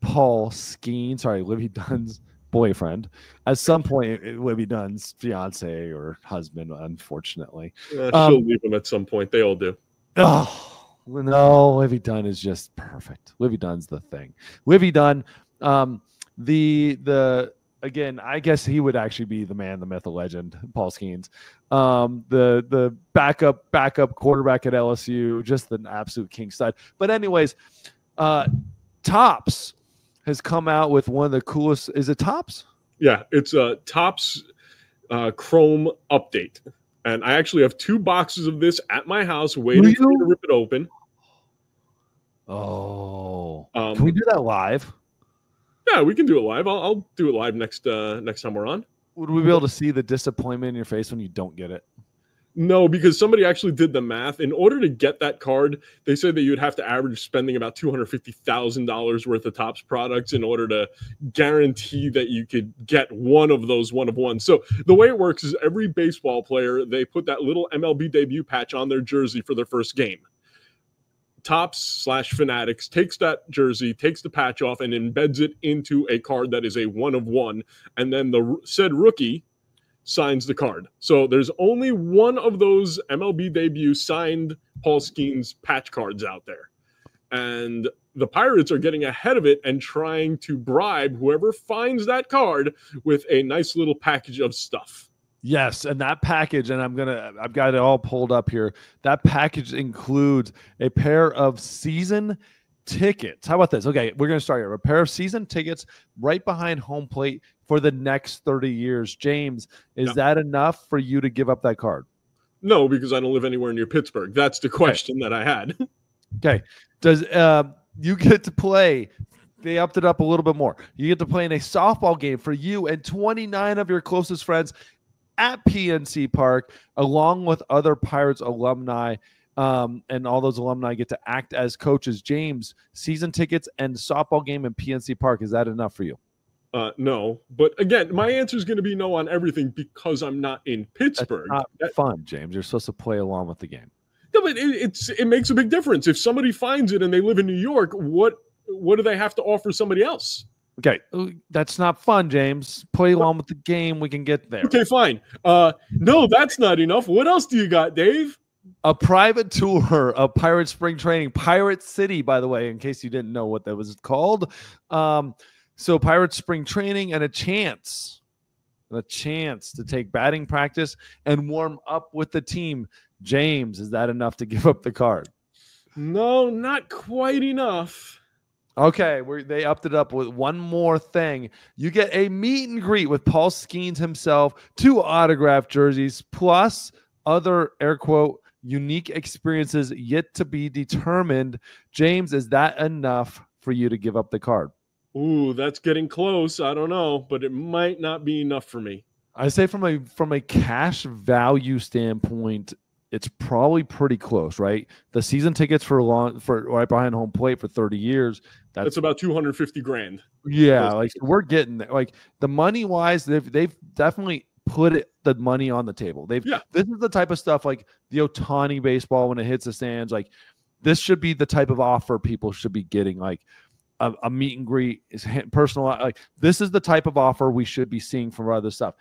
Paul Skenes, sorry, Livvy Dunne's boyfriend. At some point, Livvy Dunne's fiance or husband, unfortunately. She'll leave him at some point. They all do. Oh, no, Livvy Dunne is just perfect. Livvy Dunne's the thing. Livvy Dunne, again, I guess he would actually be the man, the myth, the legend, Paul Skenes. The backup quarterback at LSU, just an absolute king stud. But anyways, Topps has come out with one of the coolest. Is it Topps? Yeah, it's a Topps Chrome update. And I actually have 2 boxes of this at my house waiting for me to rip it open. Oh. Can we do that live? Yeah, we can do it live. I'll do it live next time we're on. Would we be able to see the disappointment in your face when you don't get it? No, because somebody actually did the math. In order to get that card, they said that you'd have to average spending about $250,000 worth of Topps products in order to guarantee that you could get one of those one-of-ones. So the way it works is every baseball player, they put that little MLB debut patch on their jersey for their first game. Topps/Fanatics takes that jersey, takes the patch off, and embeds it into a card that is a one-of-one, and then the said rookie signs the card. So there's only one of those MLB debut signed Paul Skenes patch cards out there. And the Pirates are getting ahead of it and trying to bribe whoever finds that card with a nice little package of stuff. Yes, and that package, and I've got it all pulled up here. That package includes a pair of season tickets. How about this? Okay, we're going to start here. A pair of season tickets right behind home plate for the next 30 years. James, is that enough for you to give up that card? No, because I don't live anywhere near Pittsburgh. That's the question that I had. Okay. Does you get to play? They upped it up a little bit more. You get to play in a softball game for you and 29 of your closest friends at PNC Park, along with other Pirates alumni, and all those alumni get to act as coaches. James, season tickets and softball game in PNC Park, is that enough for you? No, but again, my answer is going to be no on everything because I'm not in Pittsburgh. That's not fun, James. You're supposed to play along with the game. No, but it makes a big difference. If somebody finds it and they live in New York, what do they have to offer somebody else? Okay, that's not fun, James. Play along with the game. We can get there. Okay, fine. No, that's not enough. What else do you got, Dave? A private tour of Pirate Spring Training. Pirate City, by the way, in case you didn't know what that was called. So Pirate Spring Training and a chance to take batting practice and warm up with the team. James, is that enough to give up the card? No, not quite enough. Okay, they upped it up with one more thing. You get a meet and greet with Paul Skenes himself, 2 autographed jerseys, plus other, air quote, unique experiences yet to be determined. James, is that enough for you to give up the card? Ooh, that's getting close. I don't know, but it might not be enough for me. I say from a cash value standpoint, it's probably pretty close, right? The season tickets for right behind home plate for 30 years. That's about $250,000. Yeah, like we're getting there. Like the money wise, they've definitely put the money on the table. This is the type of stuff like the Otani baseball when it hits the stands. Like this should be the type of offer people should be getting. Like a meet and greet is personal. Like this is the type of offer we should be seeing from other stuff.